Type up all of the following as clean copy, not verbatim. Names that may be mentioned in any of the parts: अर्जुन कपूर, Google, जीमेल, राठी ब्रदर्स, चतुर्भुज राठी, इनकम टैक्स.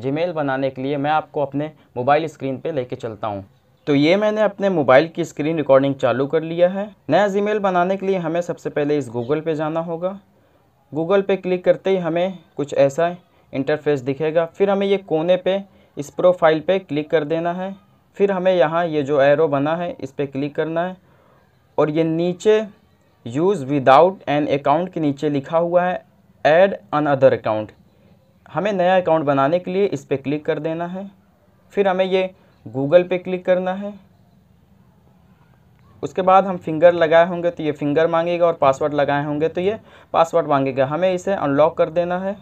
जीमेल बनाने के लिए मैं आपको अपने मोबाइल स्क्रीन पे लेके चलता हूँ। तो ये मैंने अपने मोबाइल की स्क्रीन रिकॉर्डिंग चालू कर लिया है। नया जीमेल बनाने के लिए हमें सबसे पहले इस गूगल पे जाना होगा। गूगल पे क्लिक करते ही हमें कुछ ऐसा इंटरफेस दिखेगा। फिर हमें ये कोने पे इस प्रोफाइल पे क्लिक कर देना है। फिर हमें यहाँ ये जो एरो बना है इस पर क्लिक करना है और ये नीचे यूज़ विदाउट एन अकाउंट के नीचे लिखा हुआ है ऐड अन अदर अकाउंट। हमें नया अकाउंट बनाने के लिए इस पर क्लिक कर देना है। फिर हमें ये गूगल पे क्लिक करना है। उसके बाद हम फिंगर लगाए होंगे तो ये फिंगर मांगेगा और पासवर्ड लगाए होंगे तो ये पासवर्ड मांगेगा। हमें इसे अनलॉक कर देना है।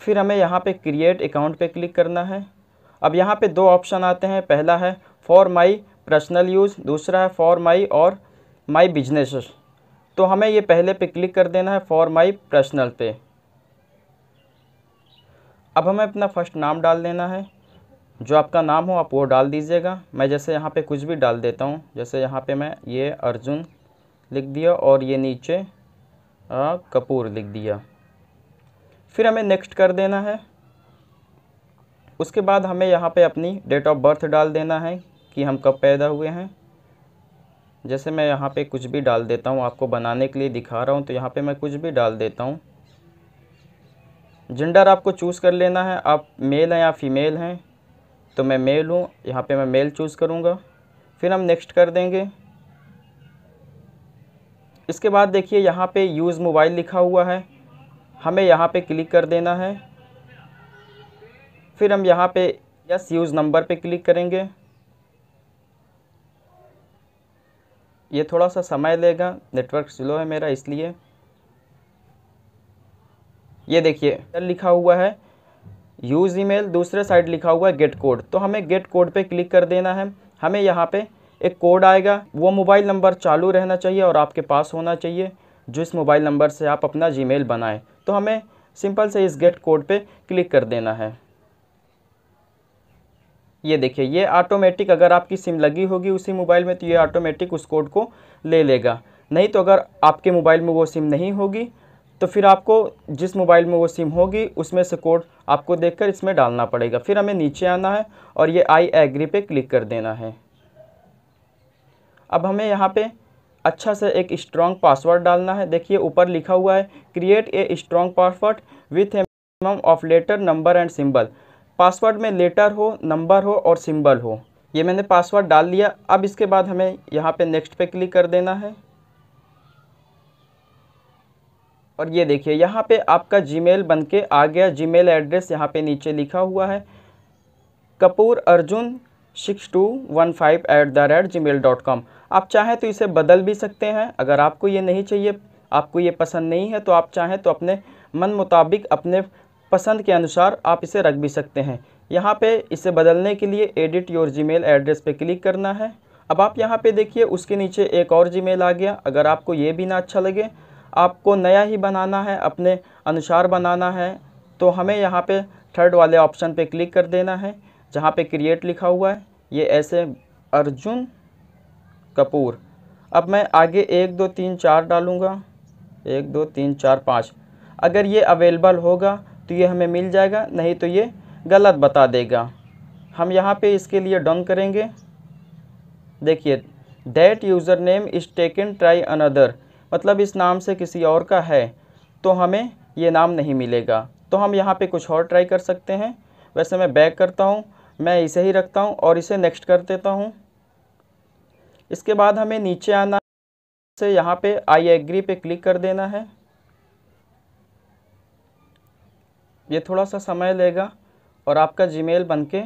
फिर हमें यहाँ पे क्रिएट अकाउंट पे क्लिक करना है। अब यहाँ पे दो ऑप्शन आते हैं, पहला है फॉर माई पर्सनल यूज़, दूसरा है फॉर माई और माई बिजनेस। तो हमें ये पहले पे क्लिक कर देना है फॉर माई पर्सनल पे। अब हमें अपना फर्स्ट नाम डाल देना है, जो आपका नाम हो आप वो डाल दीजिएगा। मैं जैसे यहाँ पे कुछ भी डाल देता हूँ, जैसे यहाँ पे मैं ये अर्जुन लिख दिया और ये नीचे कपूर लिख दिया। फिर हमें नेक्स्ट कर देना है। उसके बाद हमें यहाँ पे अपनी डेट ऑफ बर्थ डाल देना है कि हम कब पैदा हुए हैं। जैसे मैं यहाँ पे कुछ भी डाल देता हूँ, आपको बनाने के लिए दिखा रहा हूँ तो यहाँ पे मैं कुछ भी डाल देता हूँ। जेंडर आपको चूज़ कर लेना है, आप मेल हैं या फीमेल हैं। तो मैं मेल हूँ, यहाँ पे मैं मेल चूज़ करूँगा। फिर हम नेक्स्ट कर देंगे। इसके बाद देखिए यहाँ पे यूज़ मोबाइल लिखा हुआ है, हमें यहाँ पे क्लिक कर देना है। फिर हम यहाँ पे यस यूज़ नंबर पे क्लिक करेंगे। ये थोड़ा सा समय लेगा, नेटवर्क स्लो है मेरा इसलिए। ये देखिए लिखा हुआ है यूज़ ईमेल, दूसरे साइड लिखा हुआ है गेट कोड। तो हमें गेट कोड पे क्लिक कर देना है। हमें यहाँ पे एक कोड आएगा, वो मोबाइल नंबर चालू रहना चाहिए और आपके पास होना चाहिए जो इस मोबाइल नंबर से आप अपना जीमेल बनाएं। तो हमें सिंपल से इस गेट कोड पे क्लिक कर देना है। ये देखिए ये ऑटोमेटिक, अगर आपकी सिम लगी होगी उसी मोबाइल में तो ये ऑटोमेटिक उस कोड को ले लेगा, नहीं तो अगर आपके मोबाइल में वो सिम नहीं होगी तो फिर आपको जिस मोबाइल में वो सिम होगी उसमें से कोड आपको देखकर इसमें डालना पड़ेगा। फिर हमें नीचे आना है और ये आई एग्री पे क्लिक कर देना है। अब हमें यहाँ पे अच्छा से एक स्ट्रॉन्ग पासवर्ड डालना है। देखिए ऊपर लिखा हुआ है create a strong password with a minimum of letter number and symbol. Password में लेटर हो, नंबर हो और सिंबल हो। ये मैंने पासवर्ड डाल दिया। अब इसके बाद हमें यहाँ पे नेक्स्ट पे क्लिक कर देना है और ये देखिए यहाँ पे आपका जीमेल बनके आ गया। जीमेल एड्रेस यहाँ पे नीचे लिखा हुआ है कपूर अर्जुन 6215@gmail.com। आप चाहें तो इसे बदल भी सकते हैं, अगर आपको ये नहीं चाहिए, आपको ये पसंद नहीं है तो आप चाहें तो अपने मन मुताबिक अपने पसंद के अनुसार आप इसे रख भी सकते हैं। यहाँ पे इसे बदलने के लिए एडिट योर जीमेल एड्रेस पे क्लिक करना है। अब आप यहाँ पे देखिए उसके नीचे एक और जीमेल आ गया। अगर आपको ये भी ना अच्छा लगे, आपको नया ही बनाना है, अपने अनुसार बनाना है, तो हमें यहाँ पे थर्ड वाले ऑप्शन पे क्लिक कर देना है जहाँ पे क्रिएट लिखा हुआ है। ये ऐसे अर्जुन कपूर। अब मैं आगे 1 2 3 4 डालूँगा, 1 2 3 4 5। अगर ये अवेलेबल होगा तो ये हमें मिल जाएगा, नहीं तो ये गलत बता देगा। हम यहाँ पे इसके लिए डन करेंगे। देखिए that user name is taken try another, मतलब इस नाम से किसी और का है तो हमें ये नाम नहीं मिलेगा। तो हम यहाँ पे कुछ और ट्राई कर सकते हैं। वैसे मैं बैक करता हूँ, मैं इसे ही रखता हूँ और इसे नेक्स्ट कर देता हूँ। इसके बाद हमें नीचे आना से यहाँ पे आई एग्री पे क्लिक कर देना है। ये थोड़ा सा समय लेगा और आपका जीमेल बनके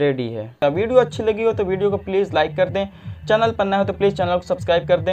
रेडी है। वीडियो अच्छी लगी हो तो वीडियो को प्लीज़ लाइक कर दें, चैनल पर नए हो तो प्लीज़ चैनल को सब्सक्राइब कर दें।